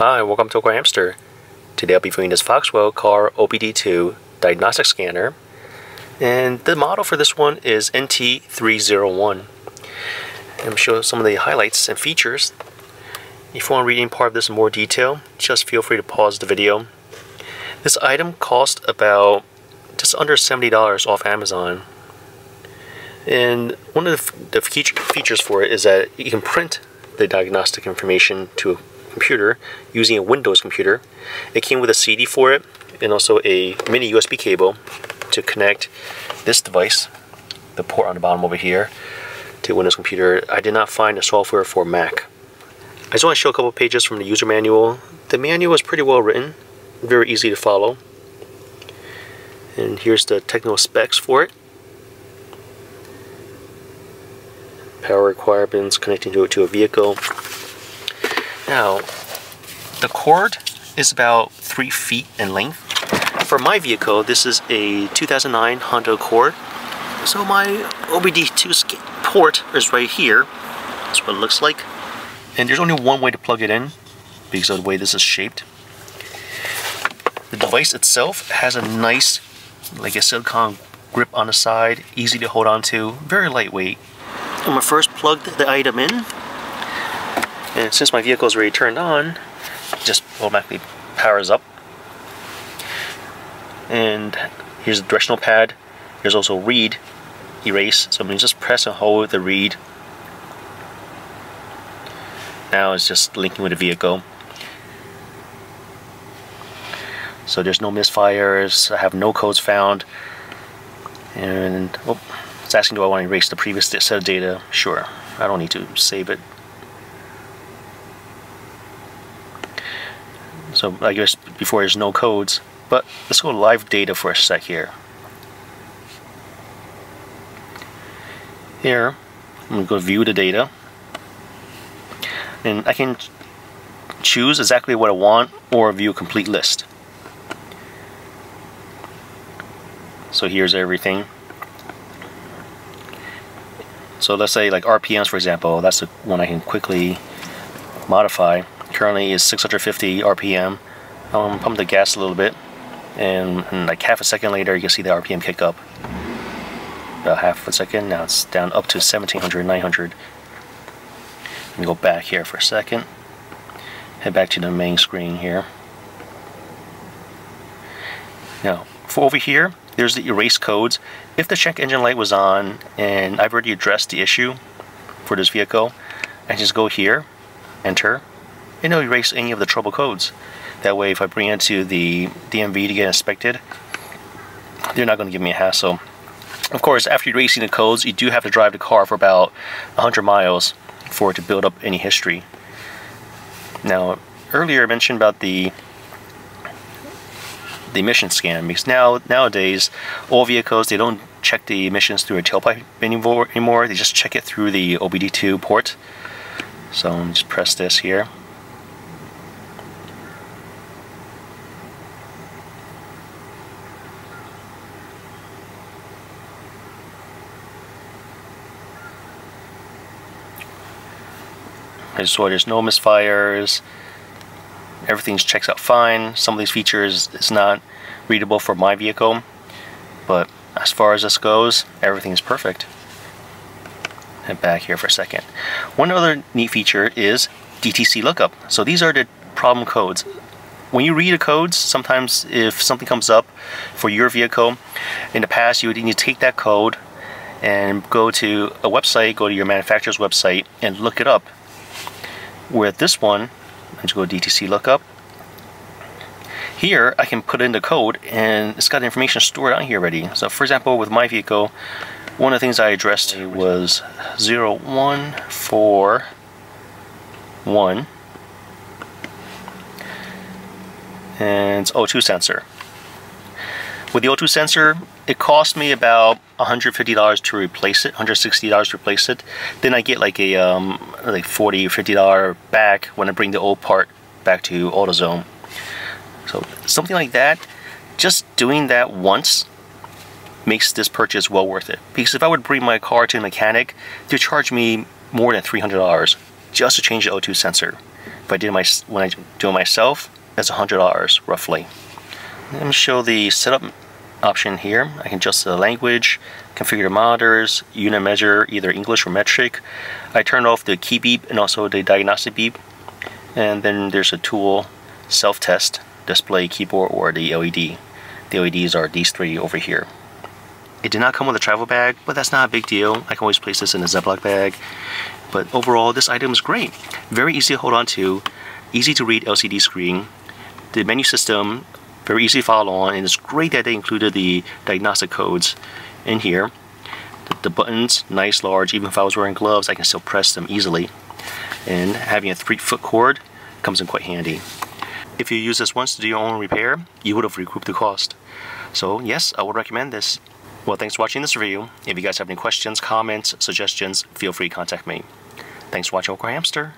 Hi, welcome to Car Hamster. Today I'll be viewing this Foxwell car OBD2 diagnostic scanner, and the model for this one is NT301. I'm showing some of the highlights and features. If you want to read any part of this in more detail, just feel free to pause the video. This item cost about just under $70 off Amazon, and one of the features for it is that you can print the diagnostic information to a computer using a Windows computer. It came with a CD for it and also a mini USB cable to connect this device, the port on the bottom over here, to Windows computer. I did not find the software for Mac. I just want to show a couple pages from the user manual. The manual is pretty well written, very easy to follow. And here's the technical specs for it. Power requirements, connecting to a vehicle. Now, the cord is about 3 feet in length. For my vehicle, this is a 2009 Honda Accord. So my OBD2 port is right here. That's what it looks like. And there's only one way to plug it in because of the way this is shaped. The device itself has a nice, like a silicone grip on the side, easy to hold on to, very lightweight. I'm gonna first plug the item in. And since my vehicle is already turned on, it just automatically powers up. And here's the directional pad. There's also read, erase. So I'm going to just press and hold the read. Now it's just linking with the vehicle. So there's no misfires. I have no codes found. And oh, it's asking, do I want to erase the previous set of data? Sure. I don't need to save it. So I guess before there's no codes, but let's go to live data for a sec here. Here, I'm going to go view the data, and I can choose exactly what I want or view a complete list. So here's everything. So let's say like RPMs, for example, that's the one I can quickly modify. Currently is 650 RPM. I'll pump the gas a little bit, and like half a second later you can see the RPM kick up. About half a second, now it's down up to 1700, 900. Let me go back here for a second. Head back to the main screen here. Now, for over here, there's the erase codes. If the check engine light was on, and I've already addressed the issue for this vehicle, I just go here, enter, and it'll erase any of the trouble codes. That way, if I bring it to the DMV to get inspected, they're not going to give me a hassle. Of course, after erasing the codes, you do have to drive the car for about 100 miles for it to build up any history. Now, earlier I mentioned about the emission scan, because nowadays all vehicles, they don't check the emissions through a tailpipe anymore. They just check it through the OBD2 port. So I'm just press this here. So there's no misfires, everything checks out fine. Some of these features is not readable for my vehicle, but as far as this goes, everything is perfect. Head back here for a second. One other neat feature is DTC lookup. So these are the problem codes. When you read the codes, sometimes if something comes up for your vehicle, in the past you would need to take that code and go to a website, go to your manufacturer's website and look it up. With this one, I just go to DTC lookup. Here, I can put in the code, and it's got information stored on here already. So, for example, with my vehicle, one of the things I addressed was 0141, and it's O2 sensor. With the O2 sensor, it cost me about $150 to replace it, $160 to replace it. Then I get like a like $40 or $50 back when I bring the old part back to AutoZone. So something like that, just doing that once makes this purchase well worth it. Because if I would bring my car to a mechanic, they'd charge me more than $300 just to change the O2 sensor. If I did my when I do it myself, that's $100 roughly. Let me show the setup option here. I can adjust the language, configure the monitors, unit measure, either English or metric. I turned off the key beep and also the diagnostic beep. And then there's a tool, self-test, display keyboard or the LED. The LEDs are these three over here. It did not come with a travel bag, but that's not a big deal. I can always place this in a Ziploc bag. But overall, this item is great. Very easy to hold on to, easy to read LCD screen, the menu system, very easy to follow on, and it's great that they included the diagnostic codes in here. The buttons, nice, large, even if I was wearing gloves, I can still press them easily. And having a 3-foot cord comes in quite handy. If you use this once to do your own repair, you would have recouped the cost. So yes, I would recommend this. Well, thanks for watching this review. If you guys have any questions, comments, suggestions, feel free to contact me. Thanks for watching Okra Hamster.